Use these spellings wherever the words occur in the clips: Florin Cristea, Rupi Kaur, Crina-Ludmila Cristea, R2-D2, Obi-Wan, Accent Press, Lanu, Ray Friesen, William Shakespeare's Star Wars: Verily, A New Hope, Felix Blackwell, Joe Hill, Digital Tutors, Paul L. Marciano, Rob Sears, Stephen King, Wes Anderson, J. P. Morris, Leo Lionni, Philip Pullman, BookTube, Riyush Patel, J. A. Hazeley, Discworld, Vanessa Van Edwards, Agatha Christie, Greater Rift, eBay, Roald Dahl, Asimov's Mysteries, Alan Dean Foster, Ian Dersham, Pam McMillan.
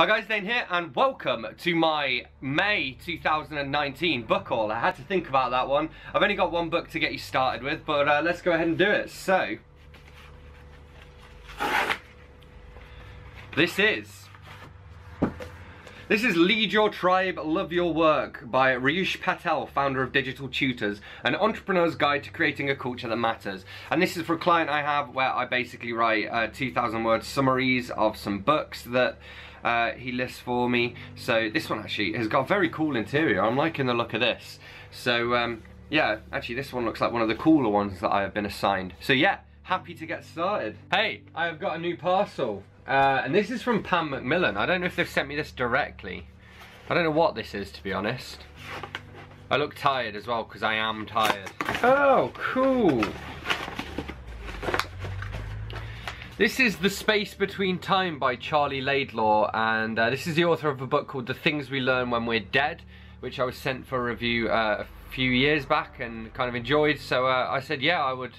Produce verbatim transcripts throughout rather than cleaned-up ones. Hi guys, Dane here and welcome to my May two thousand nineteen book haul. I had to think about that one. I've only got one book to get you started with, but uh, let's go ahead and do it. So, this is This is Lead Your Tribe, Love Your Work by Riyush Patel, founder of Digital Tutors, an entrepreneur's guide to creating a culture that matters. And this is for a client I have where I basically write uh, two thousand word summaries of some books that uh, he lists for me. So this one actually has got a very cool interior. I'm liking the look of this. So um, yeah, actually this one looks like one of the cooler ones that I have been assigned. So yeah, happy to get started. Hey, I have got a new parcel. Uh, and this is from Pam McMillan. I don't know if they've sent me this directly. I don't know what this is, to be honest. I look tired as well, because I am tired. Oh, cool. This is The Space Between Time by Charlie Laidlaw. And uh, this is the author of a book called The Things We Learn When We're Dead, which I was sent for review uh, a few years back and kind of enjoyed. So uh, I said, yeah, I would...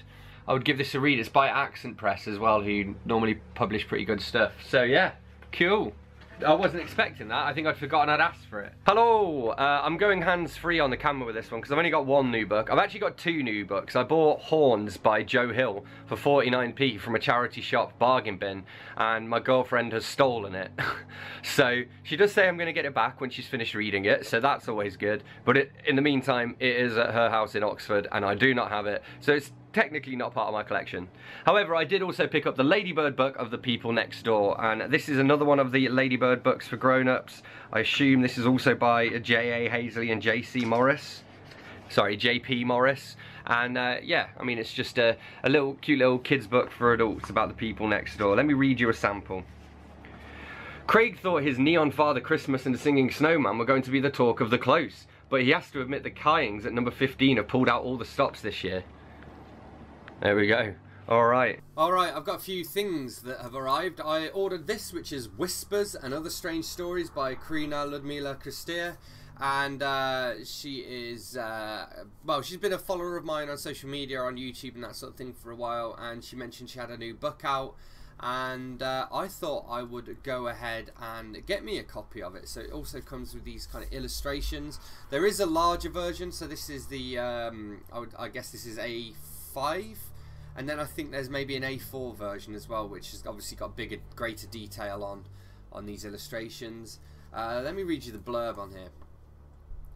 I would give this a read. It's by Accent Press as well, who normally publish pretty good stuff. So yeah, cool. I wasn't expecting that. I think I'd forgotten I'd asked for it. Hello! Uh, I'm going hands-free on the camera with this one because I've only got one new book. I've actually got two new books. I bought Horns by Joe Hill for forty-nine p from a charity shop bargain bin, and my girlfriend has stolen it. So she does say I'm going to get it back when she's finished reading it, so that's always good. But it, in the meantime, it is at her house in Oxford and I do not have it. So it's technically not part of my collection. However, I did also pick up the Ladybird book of The People Next Door, and this is another one of the Ladybird books for grown-ups. I assume this is also by J. A. Hazeley and J. C. Morris. Sorry, J. P. Morris. And uh, yeah, I mean, it's just a, a little cute little kids book for adults about the people next door. Let me read you a sample. Craig thought his neon Father Christmas and the Singing Snowman were going to be the talk of the Close, but he has to admit the Kyings at number fifteen have pulled out all the stops this year. There we go. Alright. Alright, I've got a few things that have arrived. I ordered this, which is Whispers and Other Strange Stories by Crina-Ludmila Cristea. And uh, she is, uh, well, she's been a follower of mine on social media, on YouTube and that sort of thing for a while. And she mentioned she had a new book out. And uh, I thought I would go ahead and get me a copy of it. So it also comes with these kind of illustrations. There is a larger version. So this is the, um, I, would, I guess this is A five. And then I think there's maybe an A four version as well, which has obviously got bigger, greater detail on, on these illustrations. Uh, let me read you the blurb on here.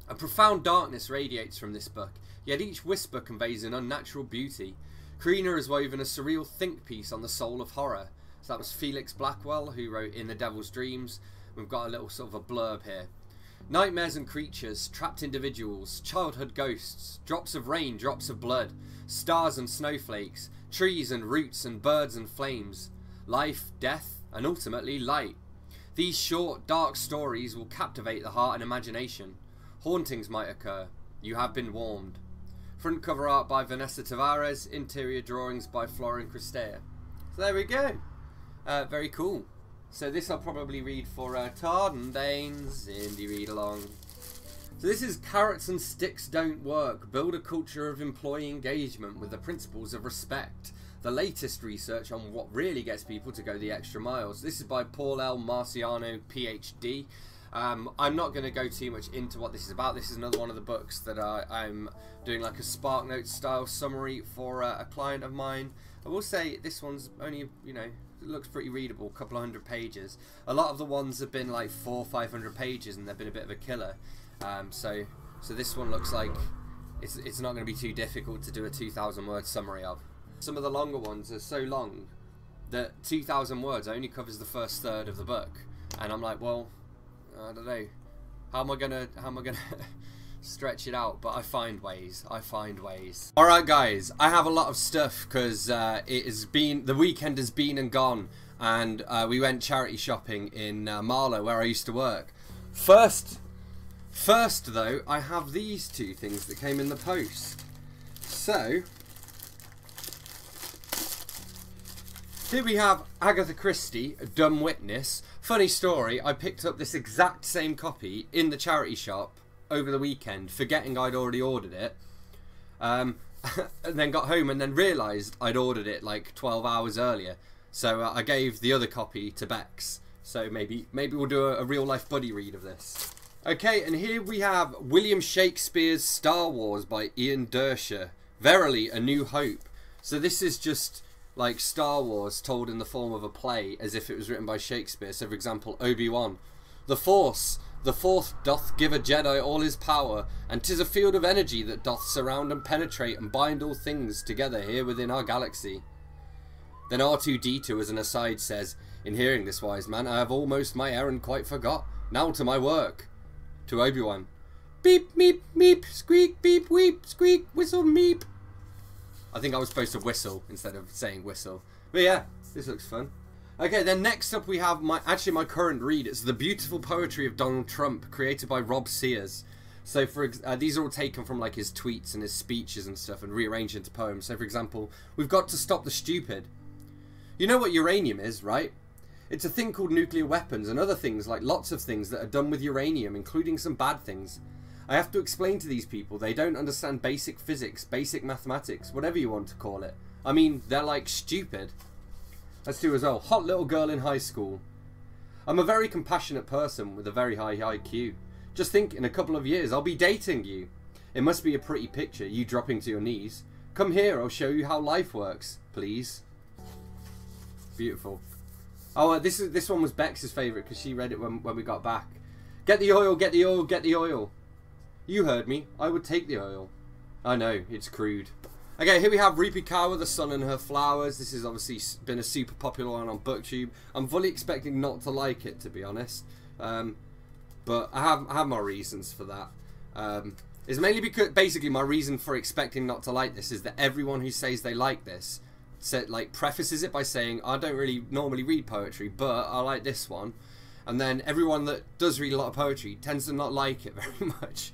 A profound darkness radiates from this book, yet each whisper conveys an unnatural beauty. Crina has woven a surreal think piece on the soul of horror. So that was Felix Blackwell, who wrote In the Devil's Dreams. We've got a little sort of a blurb here. Nightmares and creatures, trapped individuals, childhood ghosts, drops of rain, drops of blood, stars and snowflakes, trees and roots and birds and flames, life, death, and ultimately light. These short, dark stories will captivate the heart and imagination. Hauntings might occur. You have been warned. Front cover art by Vanessa Tavares, interior drawings by Florin Cristea. So there we go. Uh, very cool. So this I'll probably read for uh, Tardan Dane's Indie Read Along. So this is Carrots and Sticks Don't Work, Build a Culture of Employee Engagement with the Principles of Respect. The latest research on what really gets people to go the extra miles. This is by Paul L. Marciano, P H D. Um, I'm not going to go too much into what this is about. This is another one of the books that I, I'm doing like a SparkNotes style summary for uh, a client of mine. I will say this one's only, you know, it looks pretty readable, a couple of hundred pages. A lot of the ones have been like four or five hundred pages and they've been a bit of a killer. Um, so so this one looks like it's, it's not going to be too difficult to do a two thousand word summary of. Some of the longer ones are so long that two thousand words only covers the first third of the book. And I'm like, well, I don't know, how am I going to, how am I going to... stretch it out, but I find ways. I find ways. Alright guys, I have a lot of stuff because uh, it has been, the weekend has been and gone, and uh, we went charity shopping in uh, Marlow where I used to work. First, first though, I have these two things that came in the post. So, here we have Agatha Christie, Dumb Witness. Funny story, I picked up this exact same copy in the charity shop over the weekend, forgetting I'd already ordered it, um, and then got home and then realised I'd ordered it like twelve hours earlier. So uh, I gave the other copy to Bex, So maybe maybe we'll do a, a real-life buddy read of this. Okay, and here we have William Shakespeare's Star Wars by Ian Dersham. Verily, A New Hope. So this is just like Star Wars told in the form of a play as if it was written by Shakespeare. So, for example, Obi-Wan. The Force. The Force doth give a Jedi all his power, and 'tis a field of energy that doth surround and penetrate and bind all things together here within our galaxy. Then R two D two, as an aside, says, in hearing this, wise man, I have almost my errand quite forgot. Now to my work. To Obi-Wan. Beep, meep, meep, squeak, beep, weep, squeak, whistle, meep. I think I was supposed to whistle instead of saying whistle. But yeah, this looks fun. Okay, then next up we have my actually my current read. It's The Beautiful Poetry of Donald Trump, created by Rob Sears. So for uh, these are all taken from like his tweets and his speeches and stuff and rearranged into poems. So for example, we've got to stop the stupid. You know what uranium is, right? It's a thing called nuclear weapons and other things, like lots of things that are done with uranium, including some bad things. I have to explain to these people, they don't understand basic physics, basic mathematics, whatever you want to call it. I mean, they're like stupid. Let's do as well. Hot little girl in high school. I'm a very compassionate person with a very high I Q. Just think, in a couple of years, I'll be dating you. It must be a pretty picture, you dropping to your knees. Come here, I'll show you how life works, please. Beautiful. Oh, uh, this is this one was Bex's favourite because she read it when, when we got back. Get the oil, get the oil, get the oil. You heard me. I would take the oil. I know, it's crude. Okay, here we have Rupi Kaur, The Sun and Her Flowers. This has obviously been a super popular one on BookTube. I'm fully expecting not to like it, to be honest. Um, but I have, I have my reasons for that. Um, it's mainly because, basically, my reason for expecting not to like this is that everyone who says they like this, said, like, prefaces it by saying, I don't really normally read poetry, but I like this one. And then everyone that does read a lot of poetry tends to not like it very much.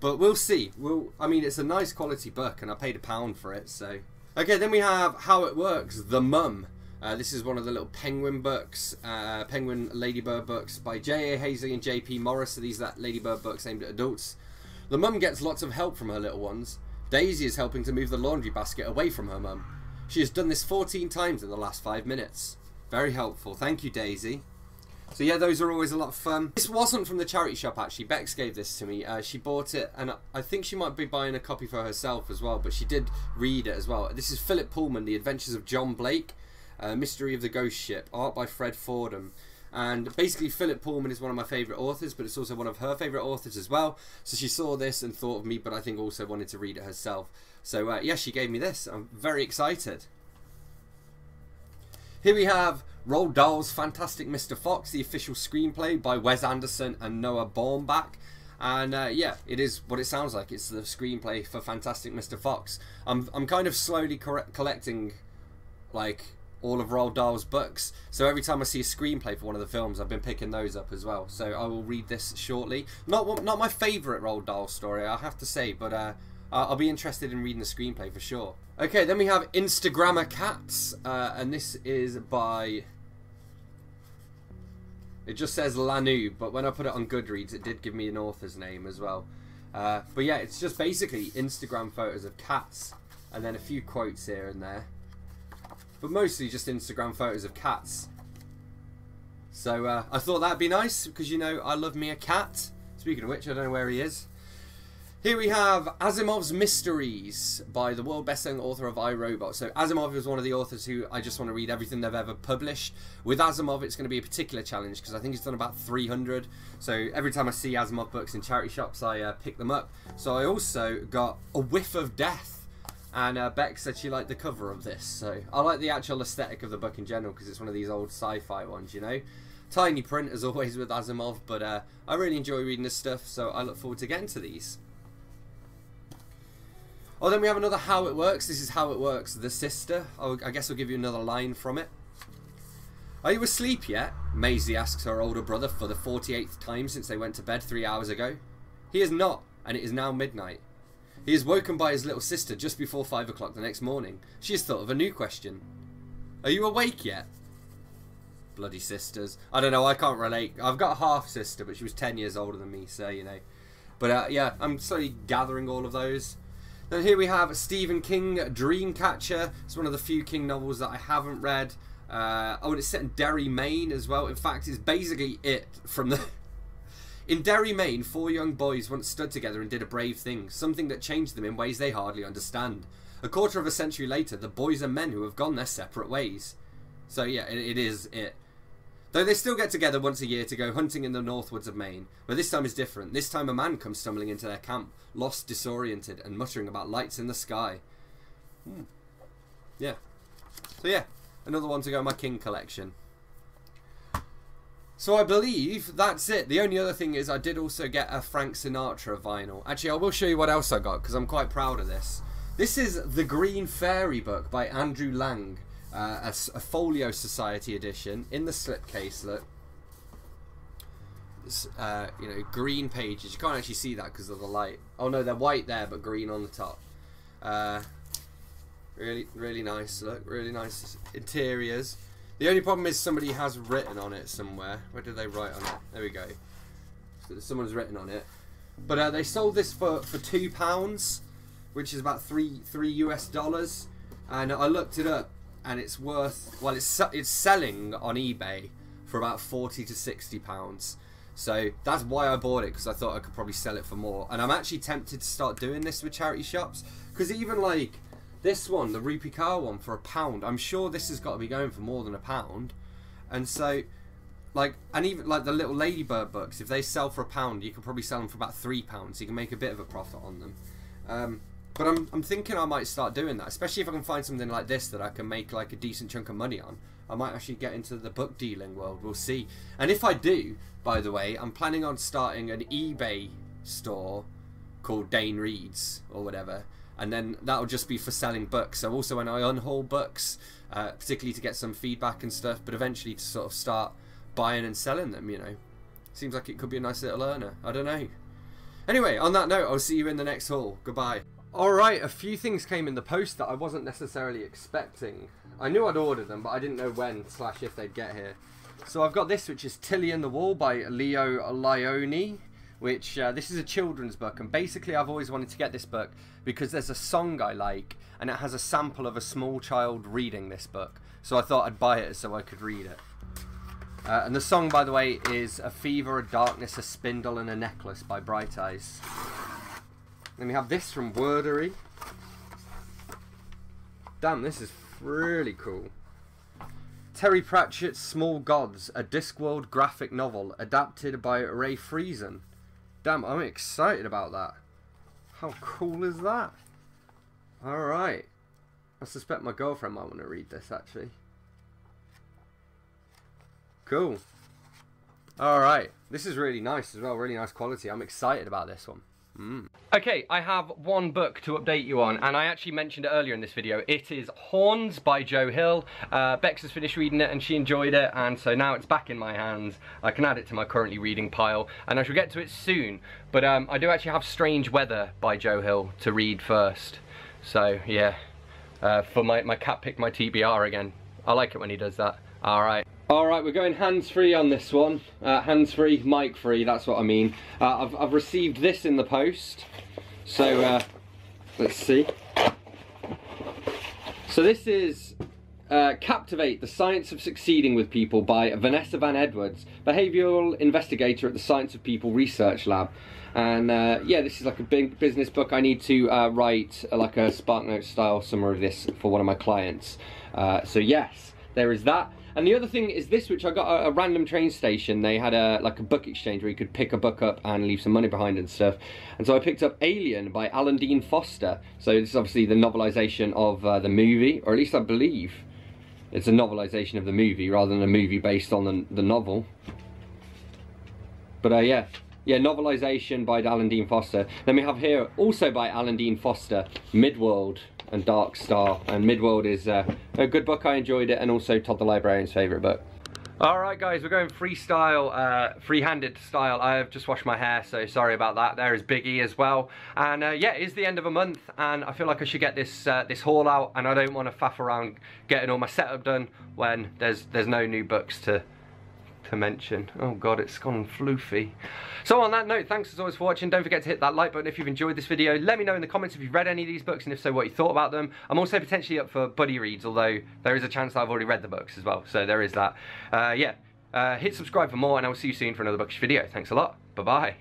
But we'll see. We'll, I mean, it's a nice quality book, and I paid a pound for it, so... Okay, then we have How It Works, The Mum. Uh, this is one of the little Penguin books, uh, Penguin Ladybird books by J. A. Hazeley and J. P. Morris. So these are that Ladybird books aimed at adults. The mum gets lots of help from her little ones. Daisy is helping to move the laundry basket away from her mum. She has done this fourteen times in the last five minutes. Very helpful. Thank you, Daisy. So yeah, those are always a lot of fun. This wasn't from the charity shop, actually. Bex gave this to me. Uh, she bought it, and I think she might be buying a copy for herself as well, but she did read it as well. This is Philip Pullman, The Adventures of John Blake, uh, Mystery of the Ghost Ship, art by Fred Fordham. And basically, Philip Pullman is one of my favourite authors, but it's also one of her favourite authors as well. So she saw this and thought of me, but I think also wanted to read it herself. So uh, yeah, she gave me this. I'm very excited. Here we have Roald Dahl's Fantastic Mister Fox, the official screenplay by Wes Anderson and Noah Baumbach. And uh, yeah, it is what it sounds like. It's the screenplay for Fantastic Mister Fox. I'm, I'm kind of slowly correct collecting like all of Roald Dahl's books. So every time I see a screenplay for one of the films, I've been picking those up as well. So I will read this shortly. Not, not my favourite Roald Dahl story, I have to say, but uh, I'll be interested in reading the screenplay for sure. Okay, then we have Instagrammer Cats, uh, and this is by... It just says Lanu, but when I put it on Goodreads, it did give me an author's name as well. Uh, but yeah, it's just basically Instagram photos of cats, and then a few quotes here and there. But mostly just Instagram photos of cats. So uh, I thought that'd be nice, because you know, I love me a cat. Speaking of which, I don't know where he is. Here we have Asimov's Mysteries by the world best-selling author of I, Robot. So Asimov is one of the authors who I just want to read everything they've ever published. With Asimov, it's going to be a particular challenge because I think he's done about three hundred. So every time I see Asimov books in charity shops, I uh, pick them up. So I also got A Whiff of Death. And uh, Beck said she liked the cover of this. So I like the actual aesthetic of the book in general because it's one of these old sci-fi ones, you know. Tiny print, as always, with Asimov. But uh, I really enjoy reading this stuff, so I look forward to getting to these. Oh, then we have another How It Works. This is How It Works, The Sister. I'll, I guess I'll give you another line from it. Are you asleep yet? Maisie asks her older brother for the forty-eighth time since they went to bed three hours ago. He is not, and it is now midnight. He is woken by his little sister just before five o'clock the next morning. She has thought of a new question. Are you awake yet? Bloody sisters. I don't know, I can't relate. I've got a half-sister, but she was ten years older than me, so, you know. But, uh, yeah, I'm slowly gathering all of those. Then here we have Stephen King, Dreamcatcher. It's one of the few King novels that I haven't read. Uh, oh, and it's set in Derry, Maine as well. In fact, it's basically it from the... In Derry, Maine, four young boys once stood together and did a brave thing, something that changed them in ways they hardly understand. A quarter of a century later, the boys are men who have gone their separate ways. So yeah, it, it is it. Though they still get together once a year to go hunting in the northwards of Maine, but this time is different. This time a man comes stumbling into their camp, lost, disoriented, and muttering about lights in the sky. Hmm. Yeah. So yeah, another one to go in my King collection. So I believe that's it. The only other thing is I did also get a Frank Sinatra vinyl. Actually, I will show you what else I got because I'm quite proud of this. This is The Green Fairy book by Andrew Lang, uh, a, a Folio Society edition in the slipcase. Look, uh, you know, green pages. You can't actually see that because of the light. Oh no, they're white there, but green on the top. Uh, really, really nice. Look, really nice interiors. The only problem is somebody has written on it somewhere. Where did they write on it? There we go. So someone's written on it. But uh, they sold this for, for two pounds, which is about three three U S dollars. And I looked it up, and it's worth well, it's it's selling on eBay for about forty to sixty pounds. So that's why I bought it, because I thought I could probably sell it for more. And I'm actually tempted to start doing this with charity shops, because even like. This one, the Rupi Kaur one, for a pound. I'm sure this has got to be going for more than a pound. And so, like, and even, like, the little Ladybird books, if they sell for a pound, you can probably sell them for about three pounds. You can make a bit of a profit on them. Um, but I'm, I'm thinking I might start doing that, especially if I can find something like this that I can make, like, a decent chunk of money on. I might actually get into the book dealing world. We'll see. And if I do, by the way, I'm planning on starting an eBay store called Dane Reads or whatever. And then that'll just be for selling books. So also when I unhaul books, uh, particularly to get some feedback and stuff, but eventually to sort of start buying and selling them, you know. Seems like it could be a nice little earner. I don't know. Anyway, on that note, I'll see you in the next haul. Goodbye. All right, a few things came in the post that I wasn't necessarily expecting. I knew I'd ordered them, but I didn't know when slash if they'd get here. So I've got this, which is Tilly and the Wall by Leo Lionni. Which, uh, this is a children's book, and basically I've always wanted to get this book because there's a song I like, and it has a sample of a small child reading this book. So I thought I'd buy it so I could read it. Uh, and the song, by the way, is A Fever, A Darkness, A Spindle and a Necklace by Bright Eyes. Then we have this from Wordery. Damn, this is really cool. Terry Pratchett's Small Gods, a Discworld graphic novel adapted by Ray Friesen. Damn, I'm excited about that. How cool is that? Alright. I suspect my girlfriend might want to read this, actually. Cool. Alright. This is really nice as well. Really nice quality. I'm excited about this one. Mm. Okay, I have one book to update you on, and I actually mentioned it earlier in this video. It is Horns by Joe Hill. Uh, Bex has finished reading it and she enjoyed it, and so now it's back in my hands. I can add it to my currently reading pile, and I shall get to it soon. But um, I do actually have Strange Weather by Joe Hill to read first. So yeah, uh, for my, my cat picked my T B R again. I like it when he does that. Alright. Alright, we're going hands-free on this one. Uh, hands-free, mic-free, that's what I mean. Uh, I've, I've received this in the post. So, uh, let's see. So this is uh, Captivate, The Science of Succeeding with People by Vanessa Van Edwards, behavioural investigator at the Science of People Research Lab. And uh, yeah, this is like a big business book. I need to uh, write uh, like a SparkNotes style summary of this for one of my clients. Uh, so yes, there is that. And the other thing is this, which I got at a random train station. They had a like a book exchange where you could pick a book up and leave some money behind and stuff. And so I picked up Alien by Alan Dean Foster. So this is obviously the novelization of uh, the movie, or at least I believe it's a novelization of the movie rather than a movie based on the, the novel. But uh, yeah, yeah, novelization by Alan Dean Foster. Then we have here, also by Alan Dean Foster, Midworld and Dark Star. And Midworld is uh, a good book, I enjoyed it, and also Todd the Librarian's favourite book. Alright guys, we're going freestyle, uh, free-handed style. I have just washed my hair, so sorry about that. There is Big E as well. And uh, yeah, it is the end of a month, and I feel like I should get this uh, this haul out, and I don't want to faff around getting all my setup done when there's there's no new books to to mention. Oh god, it's gone floofy. So on that note, thanks as always for watching. Don't forget to hit that like button if you've enjoyed this video. Let me know in the comments if you've read any of these books, and if so, what you thought about them. I'm also potentially up for buddy reads, although there is a chance that I've already read the books as well, so there is that. Uh, yeah, uh, hit subscribe for more, and I will see you soon for another bookish video. Thanks a lot. Bye-bye.